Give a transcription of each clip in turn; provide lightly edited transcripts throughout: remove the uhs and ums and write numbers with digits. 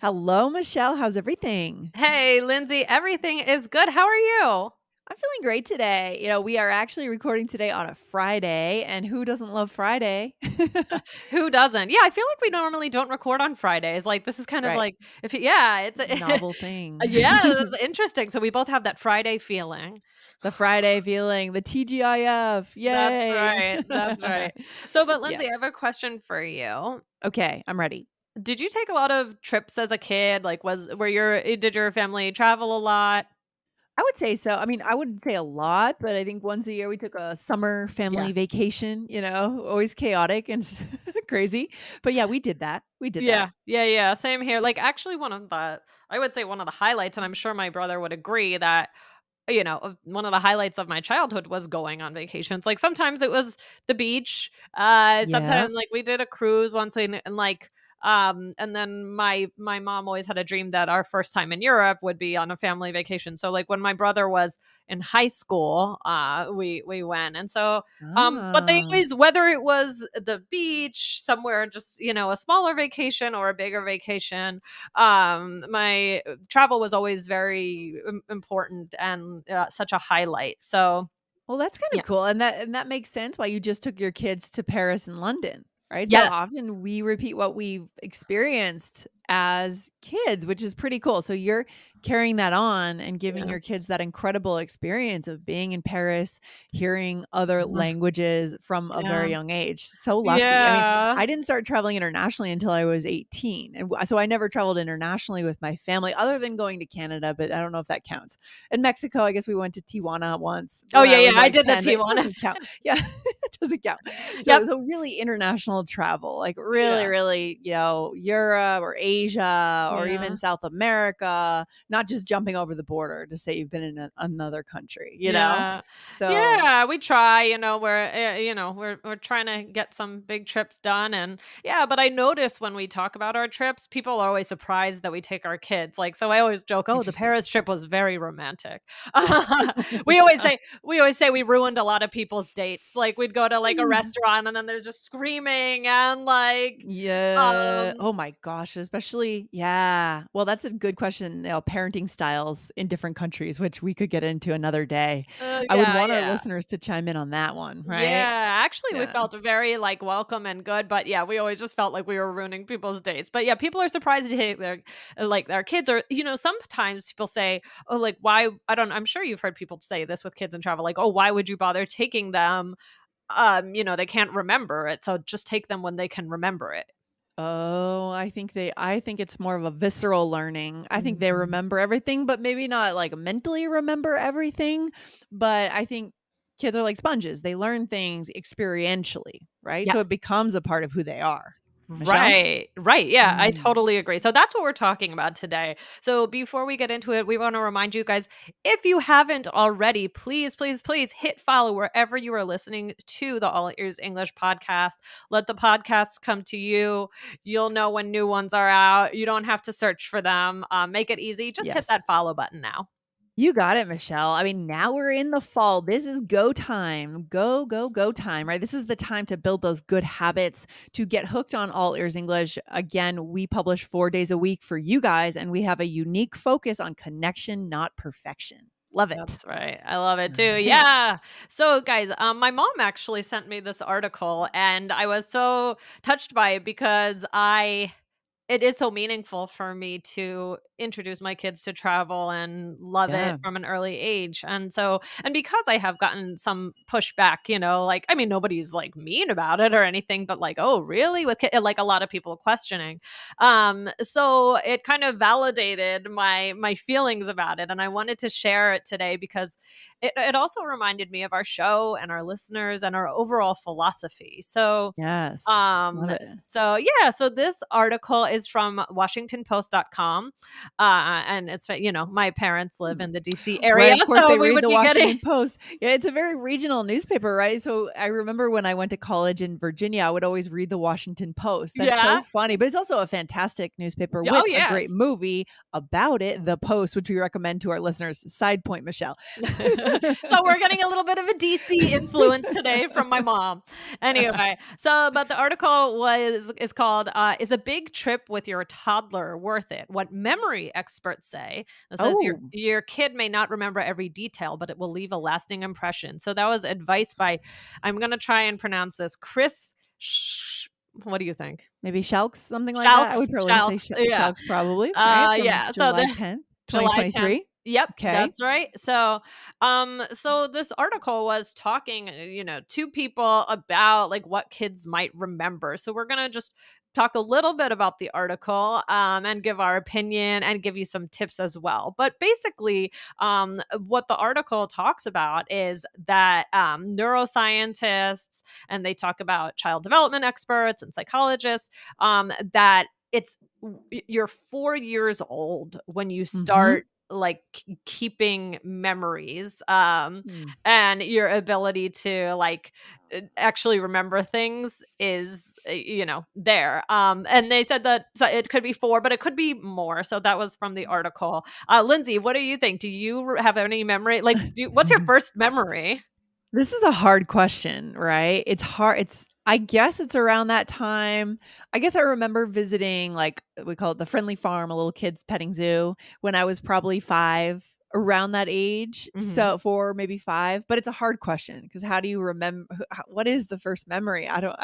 Hello, Michelle. How's everything? Hey, Lindsay. Everything is good. How are you? I'm feeling great today. You know, we are actually recording today on a Friday, and who doesn't love Friday? Who doesn't? Yeah, I feel like we normally don't record on Fridays. Like, this is kind of like, if you, it's a novel thing. Yeah, it's interesting. So we both have that Friday feeling. The Friday feeling, the TGIF. Yay. That's right. That's right. So, but Lindsay, I have a question for you. Okay, I'm ready. Did you take a lot of trips as a kid? Like, did your family travel a lot? I would say so. I mean, I wouldn't say a lot, but I think once a year we took a summer family vacation, you know, always chaotic and crazy. But yeah, we did that. We did that. Yeah. Same here. Like, actually one of the highlights, and I'm sure my brother would agree that, you know, one of the highlights of my childhood was going on vacations. Like, sometimes it was the beach. Sometimes like we did a cruise once and like, and then my mom always had a dream that our first time in Europe would be on a family vacation. So like when my brother was in high school, we went. And so, but they always, whether it was the beach somewhere, just, you know, a smaller vacation or a bigger vacation, my travel was always very important and such a highlight. So, well, that's kind of cool. And that makes sense why you just took your kids to Paris and London. Right. Yes. So often we repeat what we've experienced as kids, which is pretty cool. So you're carrying that on and giving your kids that incredible experience of being in Paris, hearing other languages from a very young age. So lucky. Yeah. I mean, I didn't start traveling internationally until I was 18. And so I never traveled internationally with my family other than going to Canada, but I don't know if that counts. In Mexico, I guess we went to Tijuana once. Oh, yeah. Yeah. I did the Tijuana. Doesn't count. Yeah. It doesn't count. So, so really international travel, like really, you know, Europe or Asia or even South America, not just jumping over the border to say you've been in another country, you know? So yeah, we try, you know, we're trying to get some big trips done. And but I notice when we talk about our trips, people are always surprised that we take our kids. Like, so I always joke, oh, the Paris trip was very romantic. We always say we ruined a lot of people's dates. Like, we'd go to like a restaurant and then there's just screaming and like, oh my gosh. Especially, well, that's a good question. You know, parenting styles in different countries, which we could get into another day. I would want our listeners to chime in on that one, right? Yeah, actually, we felt very like welcome and good, but we always just felt like we were ruining people's dates. But people are surprised to hear their kids are, you know, sometimes people say, oh, like, why? I'm sure you've heard people say this with kids in travel, like, oh, why would you bother taking them? You know, they can't remember it. So just take them when they can remember it. Oh, I think it's more of a visceral learning. I think they remember everything, but maybe not like mentally remember everything. But I think kids are like sponges. They learn things experientially, right? Yeah. So it becomes a part of who they are. Michelle? Right. Yeah, I totally agree. So that's what we're talking about today. So before we get into it, we want to remind you guys, if you haven't already, please, please, please hit follow wherever you are listening to the All Ears English podcast. Let the podcasts come to you. You'll know when new ones are out. You don't have to search for them. Make it easy. Just hit that follow button now. You got it, Michelle. I mean, now we're in the fall. This is go time. Go, go, go time, right? This is the time to build those good habits, to get hooked on All Ears English. Again, we publish 4 days a week for you guys, and we have a unique focus on connection, not perfection. Love it. That's right. I love it too. Yeah. So guys, my mom actually sent me this article, and I was so touched by it because it is so meaningful for me to introduce my kids to travel and love it from an early age. And so, and because I have gotten some pushback, you know, like, I mean, nobody's like mean about it or anything, but like, oh, really? With like a lot of people questioning. So it kind of validated my feelings about it. And I wanted to share it today because it also reminded me of our show and our listeners and our overall philosophy. So, yes. So this article is from WashingtonPost.com. And it's, you know, my parents live in the DC area. Right, of course, so they read the Washington Post. Yeah. It's a very regional newspaper, right? So I remember when I went to college in Virginia, I would always read the Washington Post. That's so funny, but it's also a fantastic newspaper with a great movie about it. The Post, which we recommend to our listeners. Side point, Michelle. So we're getting a little bit of a DC influence today from my mom. Anyway, so, but the article is called, Is a Big Trip trip with your toddler worth it? What memory experts say. It says your kid may not remember every detail, but it will leave a lasting impression. So that was advice by, I'm going to try and pronounce this, Chris. What do you think? Maybe Shalks, something like Shalks, that. I would probably say Shalks, yeah. Shalks probably. Right? Yeah. July 10th, 2023. Yep. Okay. That's right. So, so this article was talking, you know, to people about like what kids might remember. So we're going to just talk a little bit about the article, and give our opinion and give you some tips as well. But basically, what the article talks about is that, neuroscientists, and they talk about child development experts and psychologists, that you're 4 years old when you start like keeping memories, and your ability to like actually remember things is, you know, there. And they said that so it could be four, but it could be more. So that was from the article. Lindsay, what do you think? Do you have any memory? Like, what's your first memory? This is a hard question, right? It's hard. I guess it's around that time. I guess I remember visiting, like, we call it the friendly farm, a little kid's petting zoo, when I was probably five, around that age. So 4, maybe 5, but it's a hard question because how do you remember? What is the first memory? I don't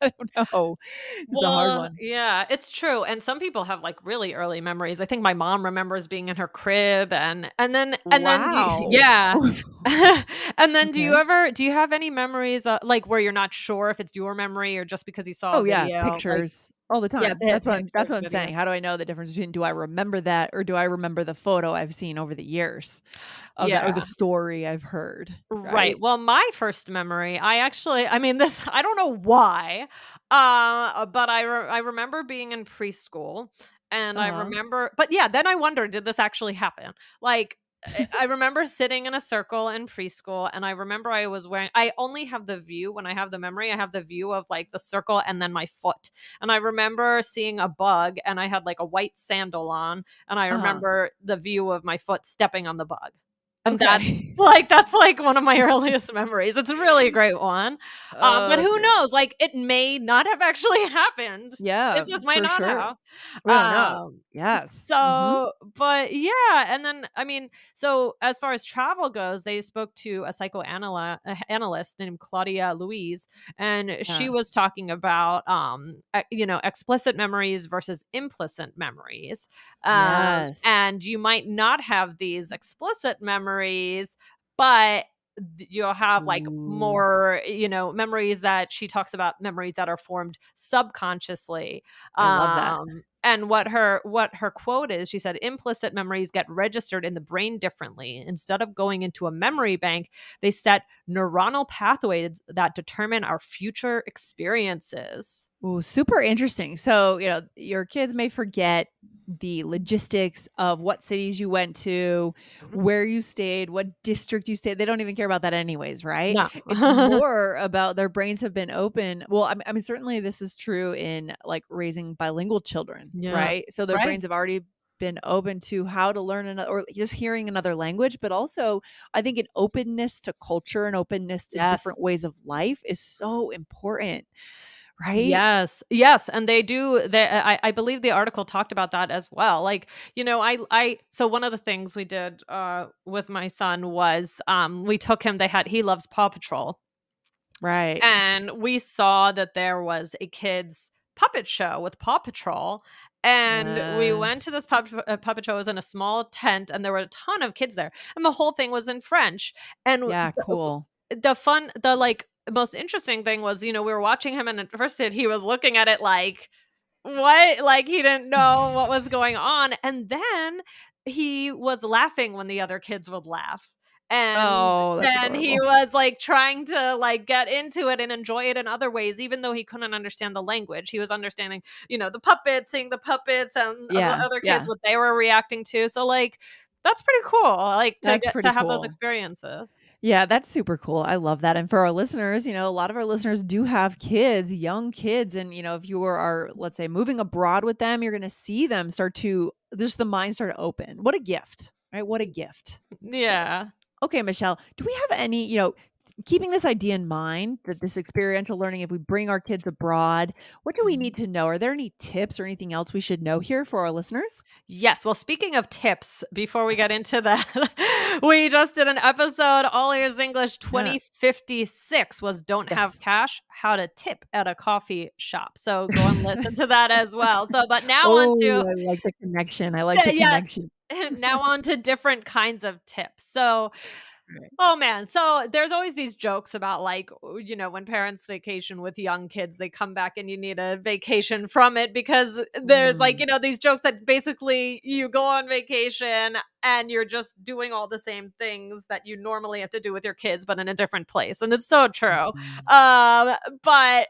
know. It's a hard one. Yeah, it's true. And some people have like really early memories. I think my mom remembers being in her crib, and then do you have any memories like where you're not sure if it's your memory or just because you saw a video, pictures? Like, all the time. Yeah, that's what I'm saying. How do I know the difference between do I remember that or do I remember the photo I've seen over the years of that, or the story I've heard? Right. Well, my first memory, I don't know why, but I remember being in preschool and I remember, but yeah, then I wonder, did this actually happen? Like, I remember sitting in a circle in preschool, and I remember I was wearing, I only have the view when I have the memory. I have the view of like the circle and then my foot. And I remember seeing a bug, and I had like a white sandal on, and I remember the view of my foot stepping on the bug. And that's like one of my earliest memories. It's a really great one. But who knows? Like, it may not have actually happened. Yeah. It just might not have. Well, yes. So, but yeah. And then, I mean, so as far as travel goes, they spoke to a psychoanalyst named Claudia Louise, and she was talking about, you know, explicit memories versus implicit memories. And you might not have these explicit memories, but you'll have like more, you know, memories that she talks about, memories that are formed subconsciously. I love that. And what her quote is, she said, implicit memories get registered in the brain differently. Instead of going into a memory bank, they set neuronal pathways that determine our future experiences. Ooh, super interesting. So, you know, your kids may forget the logistics of what cities you went to, where you stayed, what district you stayed. They don't even care about that anyways, right? No. It's more about their brains have been open. Well, I mean, certainly this is true in like raising bilingual children, right? So their brains have already been open to how to learn another, or just hearing another language, but also I think an openness to culture and openness to different ways of life is so important. Right? Yes. Yes. And they do. I believe the article talked about that as well. Like, you know, so one of the things we did with my son was we took him, he loves Paw Patrol. Right. And we saw that there was a kid's puppet show with Paw Patrol. And we went to this puppet show. It was in a small tent, and there were a ton of kids there. And the whole thing was in French. And cool. The most interesting thing was, you know, we were watching him, and at first he was looking at it like, what? Like, he didn't know what was going on. And then he was laughing when the other kids would laugh. And then he was like trying to like get into it and enjoy it in other ways, even though he couldn't understand the language. He was understanding, you know, the puppets, seeing the puppets and the other kids, what they were reacting to. So like, that's pretty cool. Like to have those experiences. Yeah, that's super cool. I love that. And for our listeners, you know, a lot of our listeners do have kids, young kids. And, you know, if you are, let's say, moving abroad with them, you're going to see them the mind start to open. What a gift, right? What a gift. Yeah. Okay, Michelle, do we have any, you know, keeping this idea in mind that this experiential learning, if we bring our kids abroad, what do we need to know? Are there any tips or anything else we should know here for our listeners? Yes. Well, speaking of tips, before we get into that, we just did an episode, All Ears English 2056 was Don't Have Cash, How to Tip at a Coffee Shop. So go and listen to that as well. So, but now on to... I like the connection. I like the connection. Now on to different kinds of tips. So... Oh man. So there's always these jokes about, like, you know, when parents vacation with young kids, they come back and you need a vacation from it, because there's like, you know, these jokes that basically you go on vacation and you're just doing all the same things that you normally have to do with your kids, but in a different place. And it's so true. But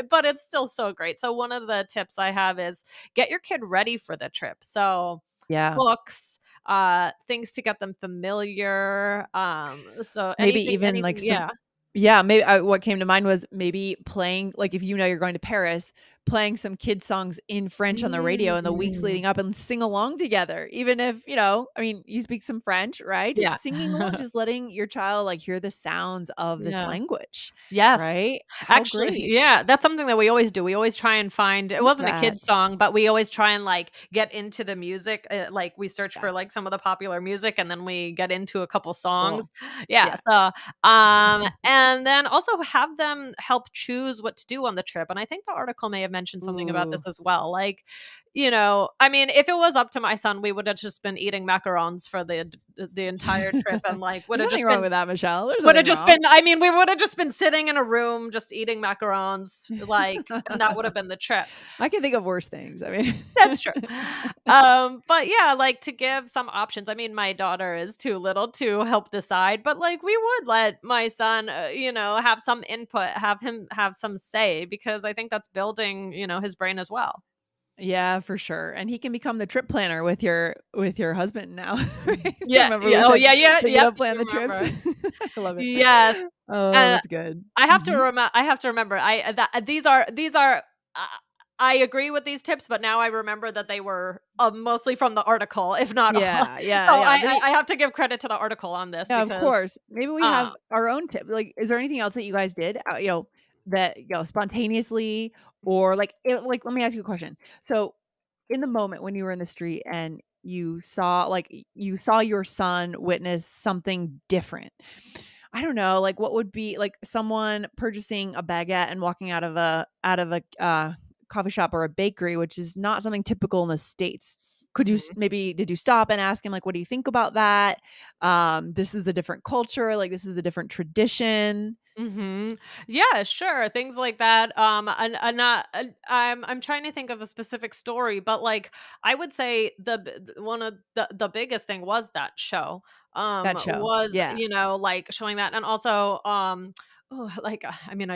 it's still so great. So one of the tips I have is get your kid ready for the trip. So books, things to get them familiar. So maybe what came to mind was maybe playing, like, if you know you're going to Paris, playing some kid songs in French on the radio in the weeks leading up and sing along together. Even if, you know, I mean, you speak some French, right? Just singing along, just letting your child like hear the sounds of this language. Yes. Right. Actually, that's something that we always do. We always try and find, it wasn't a kid song, but we always try and like get into the music. Like we search for like some of the popular music and then we get into a couple songs. Cool. Yeah. So, and then also have them help choose what to do on the trip. And I think the article may have mentioned something about this as well. Like, you know, I mean, if it was up to my son, we would have just been eating macarons for the entire trip. And like, would have just been wrong with that, Michelle. We would have just been sitting in a room just eating macarons, like, and that would have been the trip. I can think of worse things. I mean, that's true. But yeah, like to give some options. I mean, my daughter is too little to help decide, but like we would let my son, you know, have some input, have him have some say, because I think that's building, you know, his brain as well. Yeah, for sure. And he can become the trip planner with your husband now. You plan the trips. I love it. Yes. Oh, that's good. I have to remember. I agree with these tips, but now I remember that they were mostly from the article, if not all. Yeah. So I have to give credit to the article on this. Yeah, because, of course. Maybe we have our own tip. Like, is there anything else that you guys did? Spontaneously, or like, let me ask you a question. So in the moment when you were in the street and you saw your son witness something different, I don't know, like what would be like someone purchasing a baguette and walking out of a coffee shop or a bakery, which is not something typical in the States. Did you stop and ask him, like, what do you think about that? This is a different culture. Like, this is a different tradition. Mm-hmm. Yeah, sure. Things like that. I'm trying to think of a specific story, but like, I would say one of the biggest thing was that show. You know, like showing that. And also, I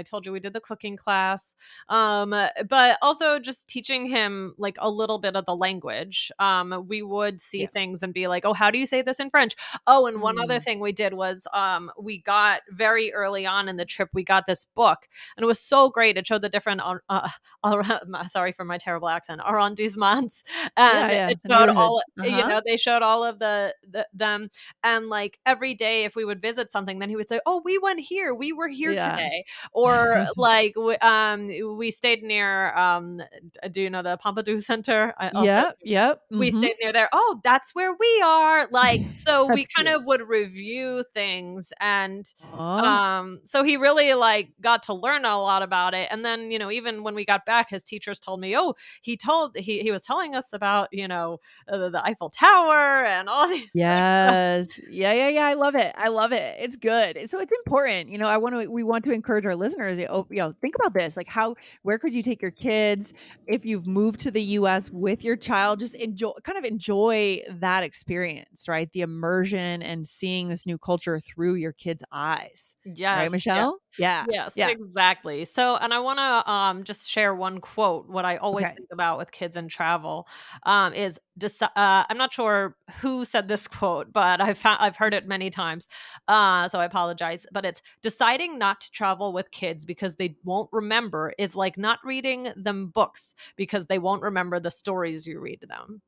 told you we did the cooking class, but also just teaching him like a little bit of the language. We would see things and be like, oh, how do you say this in French? Oh, and one other thing we did was we got very early on in the trip, we got this book and it was so great. It showed the different, sorry for my terrible accent, arrondissements. And it showed all, you know, they showed all of them. And like every day if we would visit something, then he would say, oh, we went here. We were here. Today, or like we stayed near do you know the Pompidou Center? We stayed near there. Oh, that's where we are, like, so we kind of would review things, and so he really like got to learn a lot about it. And then, you know, even when we got back, his teachers told me, oh, he was telling us about, you know, the Eiffel Tower and all these things. Yeah I love it. It's good. So it's important, you know, we want to encourage our listeners, you know, think about this, like where could you take your kids if you've moved to the U.S. with your child? Just enjoy that experience, right? The immersion and seeing this new culture through your kids' eyes. Yes. Right, Michelle? Yeah. Yes, exactly. So, and I want to just share one quote. What I always think about with kids and travel is, I'm not sure who said this quote, but I've heard it many times. So I apologize, but it's, deciding not to travel with kids because they won't remember is like not reading them books because they won't remember the stories you read to them.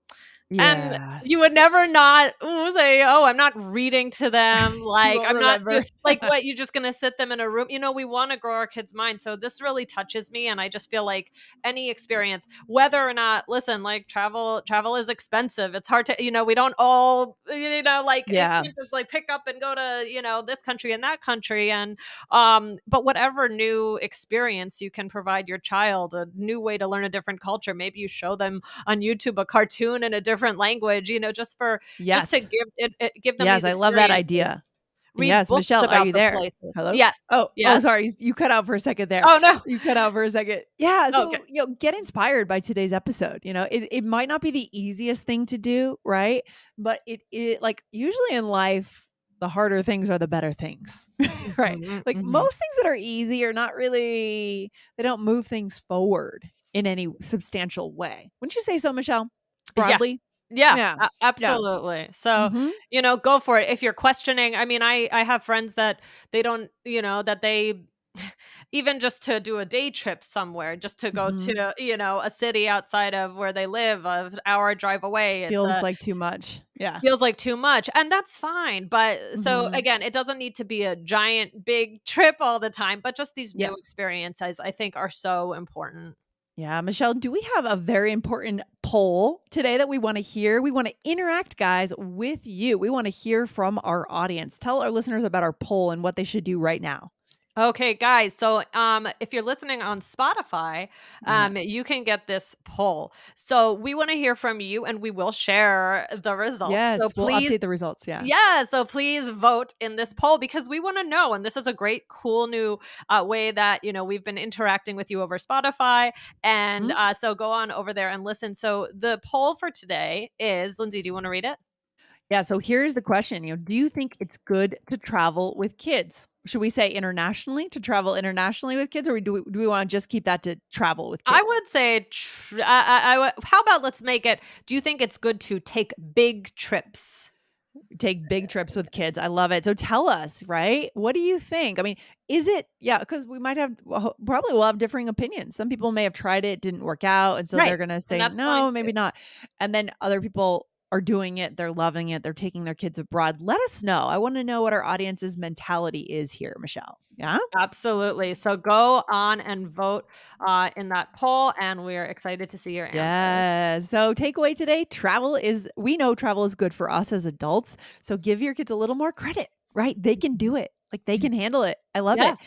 Yes. And you would never not say, oh, I'm not reading to them. Like, I'm not like, what, you're just going to sit them in a room? You know, we want to grow our kids' minds. So this really touches me. And I just feel like any experience, whether or not, listen, like travel is expensive. It's hard to, you know, we don't all, you know, like, yeah, just like pick up and go to, you know, this country and that country. And, but whatever new experience you can provide your child, a new way to learn a different culture. Maybe you show them on YouTube a cartoon in a different language, you know, just for, yes, just to give them. Yes, I love that idea. Read yes, books Michelle, about are you the there? Places. Hello? Yes. Oh, yes. Oh, sorry. You cut out for a second there. Oh, no. You cut out for a second. Yeah. So, okay, you know, get inspired by today's episode. You know, it might not be the easiest thing to do, right? But it like usually in life, the harder things are the better things, right? Mm-hmm. Like mm-hmm. most things that are easy are not really, they don't move things forward in any substantial way. Wouldn't you say so, Michelle? Broadly? Yeah. Yeah, absolutely. Yeah. So, mm-hmm. you know, go for it. If you're questioning, I mean, I have friends that they don't, you know, that they even just to do a day trip somewhere, just to go mm-hmm. to, you know, a city outside of where they live, an hour drive away. Feels like too much. Yeah. Feels like too much. And that's fine. But so mm-hmm. again, it doesn't need to be a giant, big trip all the time, but just these new experiences I think are so important. Yeah. Michelle, do we have a very important poll today that we want to hear? We want to interact, guys, with you. We want to hear from our audience. Tell our listeners about our poll and what they should do right now. Okay, guys. So if you're listening on Spotify, you can get this poll. So we want to hear from you and we will share the results. Yes, so please, we'll update the results. Yeah. Yeah. So please vote in this poll because we want to know. And this is a great, cool new way that, you know, we've been interacting with you over Spotify. And mm-hmm. So go on over there and listen. So the poll for today is, Lindsay, do you want to read it? Yeah. So here's the question. You know, do you think it's good to travel with kids? Should we say internationally, to travel internationally with kids, or do we want to just keep that to travel with kids? I would say, how about let's make it, do you think it's good to take big trips? Take big trips with kids. I love it. So tell us, right? What do you think? I mean, is it, yeah, because we might have, probably will have differing opinions. Some people may have tried it, didn't work out. And so right. they're going to say, no, maybe not. And then other people are doing it. They're loving it. They're taking their kids abroad. Let us know. I want to know what our audience's mentality is here, Michelle. Yeah, absolutely. So go on and vote in that poll. And we're excited to see your answers. Yeah. So takeaway today, we know travel is good for us as adults. So give your kids a little more credit, right? They can do it. Like they can handle it. I love it.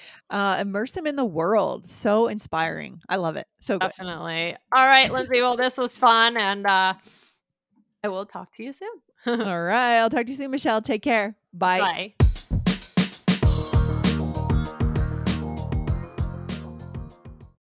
Immerse them in the world. So inspiring. I love it. So good. Definitely. All right, Lindsay. Well, this was fun. And, I will talk to you soon. All right. I'll talk to you soon, Michelle. Take care. Bye. Bye.